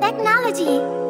Technology.